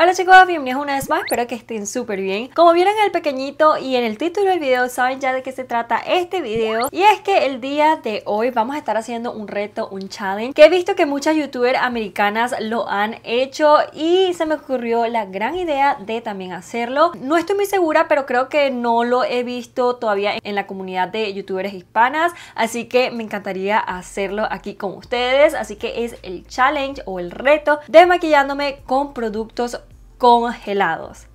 Hola chicos, bienvenidos una vez más, espero que estén súper bien. Como vieron en el pequeñito y en el título del video, saben ya de qué se trata este video. Y es que el día de hoy vamos a estar haciendo un reto, un challenge, que he visto que muchas youtubers americanas lo han hecho y se me ocurrió la gran idea de también hacerlo. No estoy muy segura, pero creo que no lo he visto todavía en la comunidad de youtubers hispanas, así que me encantaría hacerlo aquí con ustedes. Así que es el challenge o el reto de maquillándome con productos congelados.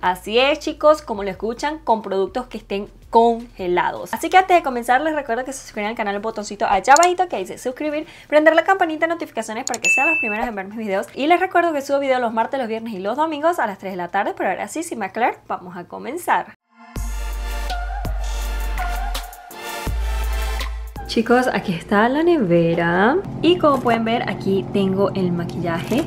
Así es chicos, como lo escuchan, con productos que estén congelados. Así que antes de comenzar les recuerdo que se suscriban al canal, el botoncito allá abajito que dice suscribir, prender la campanita de notificaciones para que sean los primeros en ver mis videos. Y les recuerdo que subo videos los martes, los viernes y los domingos a las 3 de la tarde. Pero ahora sí, sin más claro, vamos a comenzar. Chicos, aquí está la nevera y como pueden ver aquí tengo el maquillaje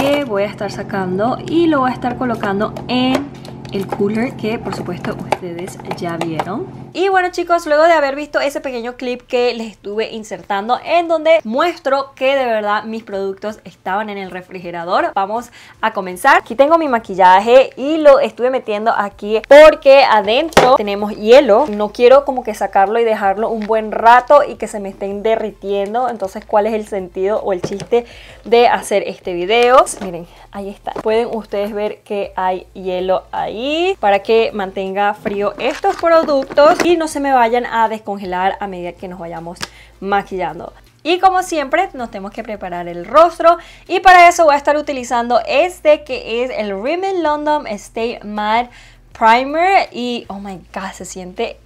que voy a estar sacando y lo voy a estar colocando en el cooler que por supuesto ustedes ya vieron. Y bueno chicos, luego de haber visto ese pequeño clip que les estuve insertando en donde muestro que de verdad mis productos estaban en el refrigerador, vamos a comenzar. Aquí tengo mi maquillaje y lo estuve metiendo aquí porque adentro tenemos hielo. No quiero como que sacarlo y dejarlo un buen rato y que se me estén derritiendo. Entonces, ¿cuál es el sentido o el chiste de hacer este video? Miren, ahí está. Pueden ustedes ver que hay hielo ahí para que mantenga frío estos productos y no se me vayan a descongelar a medida que nos vayamos maquillando. Y como siempre nos tenemos que preparar el rostro y para eso voy a estar utilizando este que es el Rimmel London Stay Matte Primer y oh my god, se siente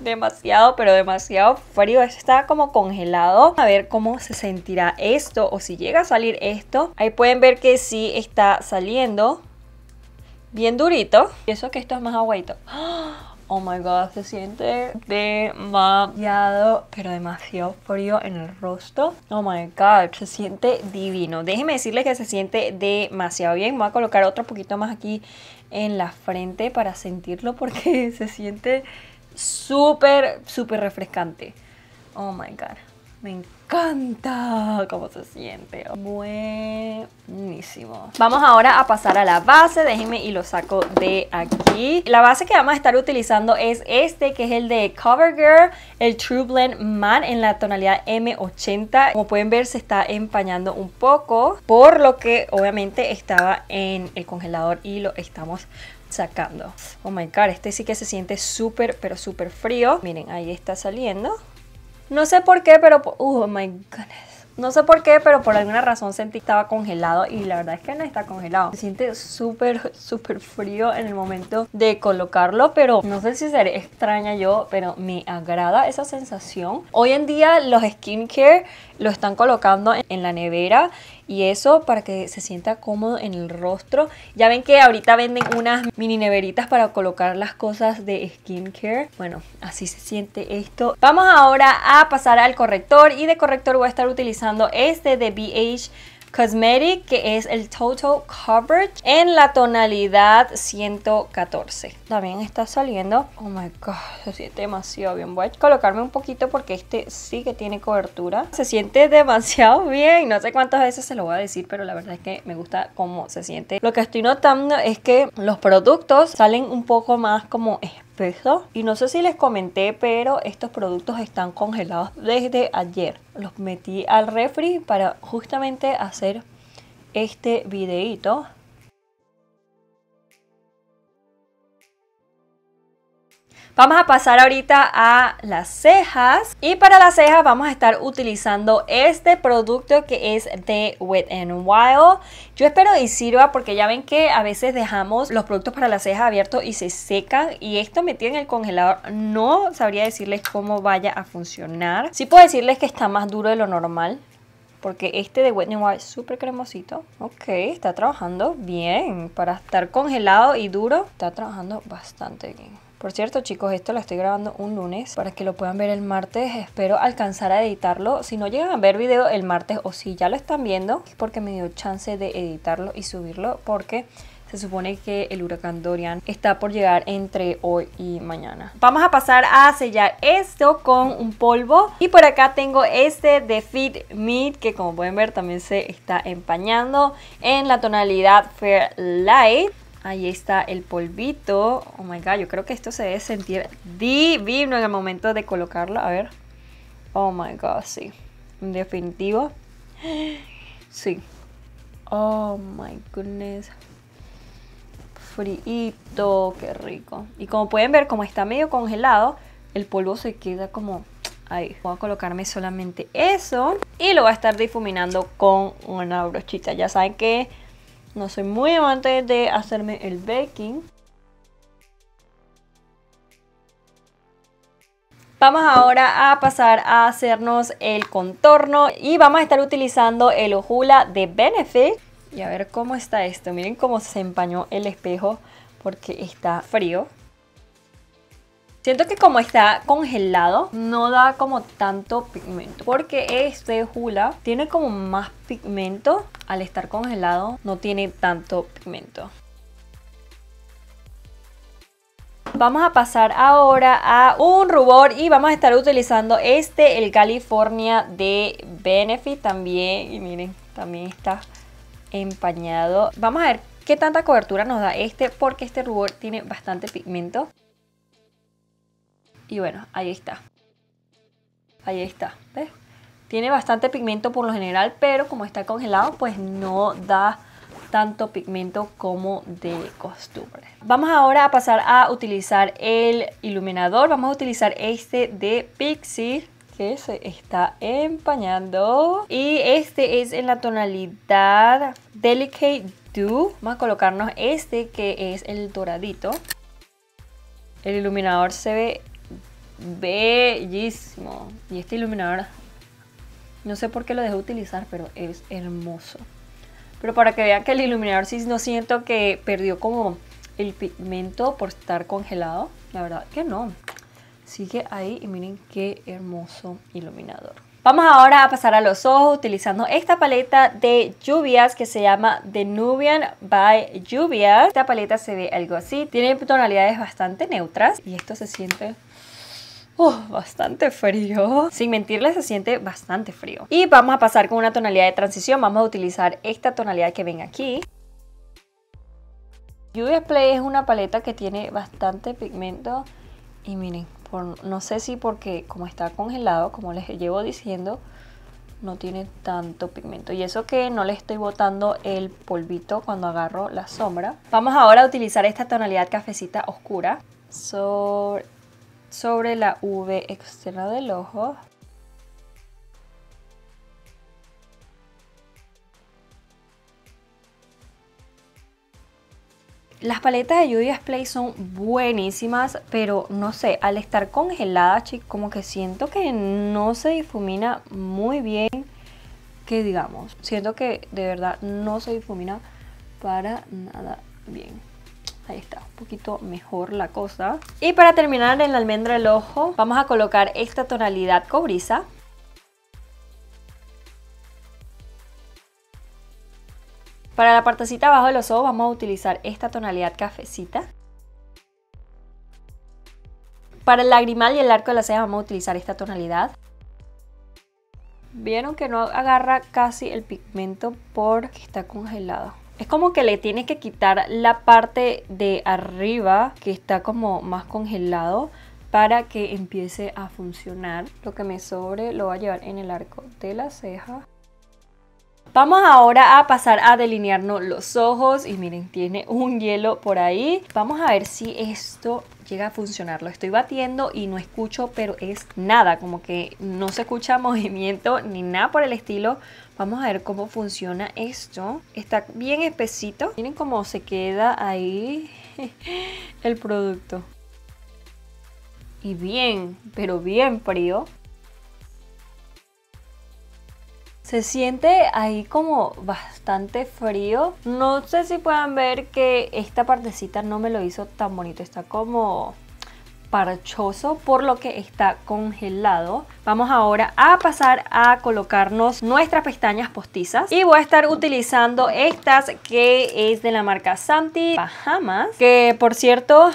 demasiado, pero demasiado frío. Está como congelado. A ver cómo se sentirá esto o si llega a salir esto. Ahí pueden ver que sí está saliendo bien durito y eso que esto es más aguadito. Oh my god, se siente demasiado, pero demasiado frío en el rostro. Oh my god, se siente divino. Déjenme decirles que se siente demasiado bien. Voy a colocar otro poquito más aquí en la frente para sentirlo porque se siente súper, súper refrescante. Oh my god, me encanta cómo se siente. Buenísimo. Vamos ahora a pasar a la base. Déjenme y lo saco de aquí. La base que vamos a estar utilizando es este, que es el de CoverGirl, el True Blend Matte en la tonalidad M80. Como pueden ver, se está empañando un poco, por lo que obviamente estaba en el congelador y lo estamos sacando. Oh my god, este sí que se siente súper, pero súper frío. Miren, ahí está saliendo. No sé por qué, pero oh my goodness. No sé por qué, pero por alguna razón sentí que estaba congelado y la verdad es que no está congelado. Se siente súper, súper frío en el momento de colocarlo, pero no sé si seré extraña yo, pero me agrada esa sensación. Hoy en día los skincare lo están colocando en la nevera y eso para que se sienta cómodo en el rostro. Ya ven que ahorita venden unas mini neveritas para colocar las cosas de skincare. Bueno, así se siente esto. Vamos ahora a pasar al corrector y de corrector voy a estar utilizando este de BH Cosmetic que es el Total Coverage en la tonalidad 114. También está saliendo. Oh my god, se siente demasiado bien. Voy a colocarme un poquito porque este sí que tiene cobertura. Se siente demasiado bien. No sé cuántas veces se lo voy a decir, pero la verdad es que me gusta cómo se siente. Lo que estoy notando es que los productos salen un poco más como espesos. Y no sé si les comenté, pero estos productos están congelados desde ayer. Los metí al refri para justamente hacer este videito. Vamos a pasar ahorita a las cejas y para las cejas vamos a estar utilizando este producto que es de Wet n' Wild. Yo espero y sirva porque ya ven que a veces dejamos los productos para las cejas abiertos y se secan y esto metido en el congelador no sabría decirles cómo vaya a funcionar. Sí puedo decirles que está más duro de lo normal. Porque este de Wet n' Wild es súper cremosito. Ok, está trabajando bien. Para estar congelado y duro, está trabajando bastante bien. Por cierto, chicos, esto lo estoy grabando un lunes para que lo puedan ver el martes. Espero alcanzar a editarlo. Si no llegan a ver video el martes o si ya lo están viendo, es porque me dio chance de editarlo y subirlo porque... Se supone que el huracán Dorian está por llegar entre hoy y mañana. Vamos a pasar a sellar esto con un polvo. Y por acá tengo este de Fit Me, que como pueden ver también se está empañando, en la tonalidad Fair Light. Ahí está el polvito. Oh my god, yo creo que esto se debe sentir divino en el momento de colocarlo. A ver. Oh my god, sí. En definitivo. Sí. Oh my goodness. Frito, qué rico. Y como pueden ver, como está medio congelado, el polvo se queda como ahí. Voy a colocarme solamente eso y lo voy a estar difuminando con una brochita. Ya saben que no soy muy amante de hacerme el baking. Vamos ahora a pasar a hacernos el contorno y vamos a estar utilizando el Ojula de Benefit. Y a ver cómo está esto. Miren cómo se empañó el espejo porque está frío. Siento que como está congelado no da como tanto pigmento, porque este Hula tiene como más pigmento. Al estar congelado no tiene tanto pigmento. Vamos a pasar ahora a un rubor y vamos a estar utilizando el California de Benefit también. Y miren, también está empañado. Vamos a ver qué tanta cobertura nos da porque este rubor tiene bastante pigmento. Y bueno, ahí está. Ahí está, ¿ves? Tiene bastante pigmento por lo general, pero como está congelado, pues no da tanto pigmento como de costumbre. Vamos ahora a pasar a utilizar el iluminador. Vamos a utilizar este de Pixi, que se está empañando, y este es en la tonalidad Delicate Dew. Vamos a colocarnos este que es el doradito. El iluminador se ve bellísimo y este iluminador no sé por qué lo dejé utilizar, pero es hermoso. Pero para que vean que el iluminador sí no siento que perdió como el pigmento por estar congelado, la verdad que no. Sigue ahí y miren qué hermoso iluminador. Vamos ahora a pasar a los ojos utilizando esta paleta de Lluvias que se llama The Nubian by Lluvias. Esta paleta se ve algo así. Tiene tonalidades bastante neutras y esto se siente bastante frío. Sin mentirles, se siente bastante frío. Y vamos a pasar con una tonalidad de transición. Vamos a utilizar esta tonalidad que ven aquí. Juvia's Place es una paleta que tiene bastante pigmento y miren, no sé si porque como está congelado, como les llevo diciendo, no tiene tanto pigmento. Y eso que no le estoy botando el polvito cuando agarro la sombra. Vamos ahora a utilizar esta tonalidad cafecita oscura sobre la V externa del ojo. Las paletas de Juvia's Place son buenísimas, pero no sé, al estar congeladas, chicos, como que siento que no se difumina muy bien, que digamos. Siento que de verdad no se difumina para nada bien. Ahí está, un poquito mejor la cosa. Y para terminar en la almendra del ojo, vamos a colocar esta tonalidad cobriza. Para la partecita abajo de los ojos vamos a utilizar esta tonalidad cafecita. Para el lagrimal y el arco de las cejas vamos a utilizar esta tonalidad. Vieron que no agarra casi el pigmento porque está congelado. Es como que le tienes que quitar la parte de arriba que está como más congelado para que empiece a funcionar. Lo que me sobre lo voy a llevar en el arco de las cejas. Vamos ahora a pasar a delinearnos los ojos y miren, tiene un hielo por ahí. Vamos a ver si esto llega a funcionar. Lo estoy batiendo y no escucho, pero es nada, como que no se escucha movimiento ni nada por el estilo. Vamos a ver cómo funciona esto. Está bien espesito. Miren cómo se queda ahí el producto. Y bien, pero bien frío. Se siente ahí como bastante frío. No sé si puedan ver que esta partecita no me lo hizo tan bonito. Está como parchoso, por lo que está congelado. Vamos ahora a pasar a colocarnos nuestras pestañas postizas. Y voy a estar utilizando estas, que es de la marca Samthi Bahamas. Que por cierto,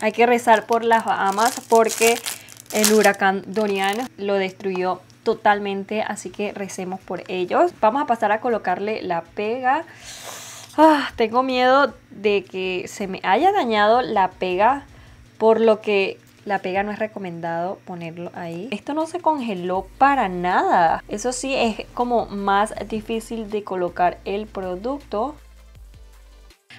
hay que rezar por las Bahamas porque el huracán Dorian lo destruyó totalmente, así que recemos por ellos. Vamos a pasar a colocarle la pega. Tengo miedo de que se me haya dañado la pega, por lo que la pega no es recomendado ponerlo ahí. Esto no se congeló para nada. Eso sí, es como más difícil de colocar el producto.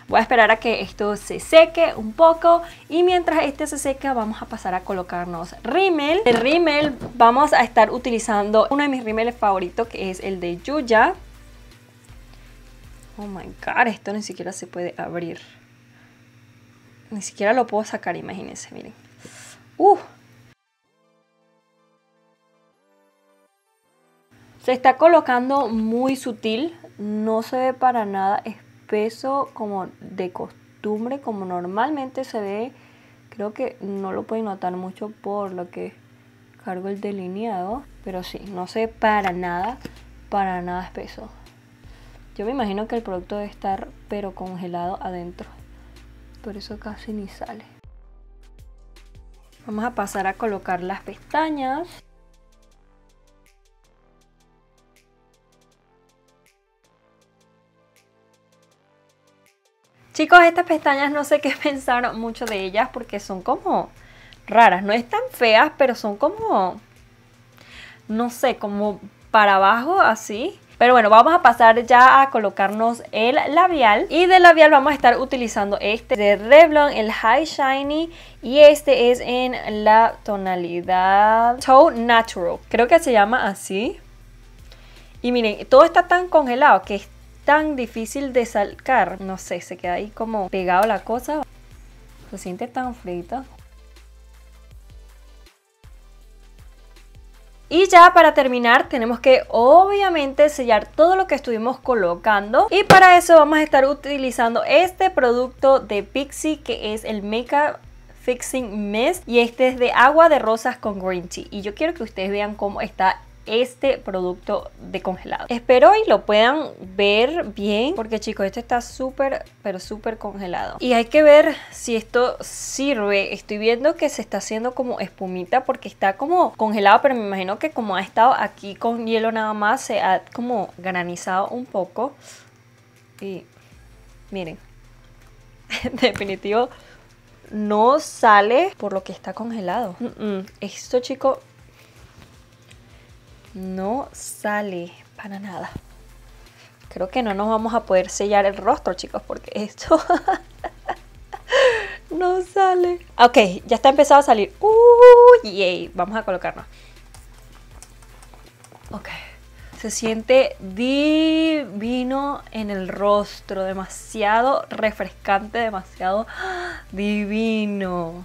Voy a esperar a que esto se seque un poco, y mientras este se seca vamos a pasar a colocarnos rímel. De rímel vamos a estar utilizando uno de mis rímeles favoritos, que es el de Yuya. Oh my god, esto ni siquiera se puede abrir. Ni siquiera lo puedo sacar, imagínense, miren. Se está colocando muy sutil, no se ve para nada espeso como de costumbre, como normalmente se ve. Creo que no lo pueden notar mucho por lo que cargo el delineado, pero sí, no se ve para nada espeso. Yo me imagino que el producto debe estar pero congelado adentro, por eso casi ni sale. Vamos a pasar a colocar las pestañas. Chicos, estas pestañas no sé qué pensar mucho de ellas porque son como raras. No están feas, pero son como, no sé, como para abajo así. Pero bueno, vamos a pasar ya a colocarnos el labial. Y del labial vamos a estar utilizando este de Revlon, el High Shiny. Y este es en la tonalidad Toe Natural. Creo que se llama así. Y miren, todo está tan congelado que es tan difícil de sacar. No sé, se queda ahí como pegado la cosa. Se siente tan frita. Y ya para terminar tenemos que obviamente sellar todo lo que estuvimos colocando. Y para eso vamos a estar utilizando este producto de Pixi, que es el Makeup Fixing Mist. Y este es de agua de rosas con green tea. Y yo quiero que ustedes vean cómo está este producto de congelado. Espero y lo puedan ver bien, porque chicos, esto está súper, pero súper congelado. Y hay que ver si esto sirve. Estoy viendo que se está haciendo como espumita porque está como congelado, pero me imagino que como ha estado aquí con hielo nada más, se ha como granizado un poco. Y miren, en definitivo no sale por lo que está congelado. Esto, chicos, no sale para nada. Creo que no nos vamos a poder sellar el rostro, chicos, porque esto no sale. Ok, ya está empezado a salir. Yay. Vamos a colocarnos. Ok. Se siente divino en el rostro. Demasiado refrescante, demasiado divino.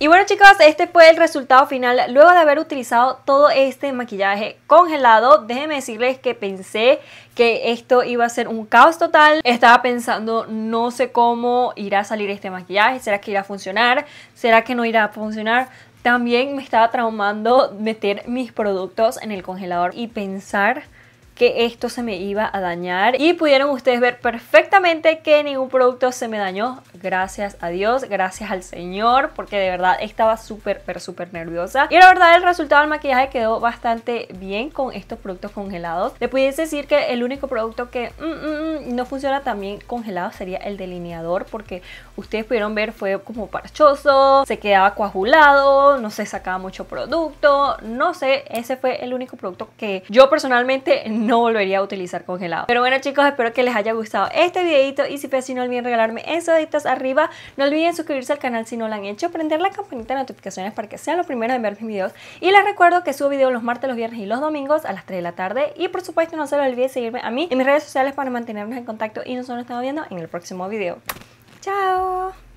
Y bueno, chicos, este fue el resultado final luego de haber utilizado todo este maquillaje congelado. Déjenme decirles que pensé que esto iba a ser un caos total. Estaba pensando, no sé cómo irá a salir este maquillaje. ¿Será que irá a funcionar? ¿Será que no irá a funcionar? También me estaba traumando meter mis productos en el congelador y pensar que esto se me iba a dañar, y pudieron ustedes ver perfectamente que ningún producto se me dañó, gracias a Dios, gracias al Señor, porque de verdad estaba súper, pero súper nerviosa. Y la verdad el resultado del maquillaje quedó bastante bien con estos productos congelados. Le pudiese decir que el único producto que no funciona tan bien congelado sería el delineador, porque ustedes pudieron ver fue como parchoso, se quedaba coagulado, no se sacaba mucho producto, no sé, ese fue el único producto que yo personalmente no volvería a utilizar congelado. Pero bueno, chicos, espero que les haya gustado este videito, y si fue así no olviden regalarme esos deditos arriba, no olviden suscribirse al canal si no lo han hecho, prender la campanita de notificaciones para que sean los primeros en ver mis videos, y les recuerdo que subo videos los martes, los viernes y los domingos a las 3 de la tarde, y por supuesto no se lo olviden seguirme a mí en mis redes sociales para mantenernos en contacto, y nosotros nos estamos viendo en el próximo video. ¡Chao!